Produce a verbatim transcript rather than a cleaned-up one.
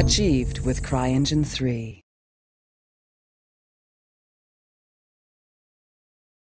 Achieved with Cry Engine three.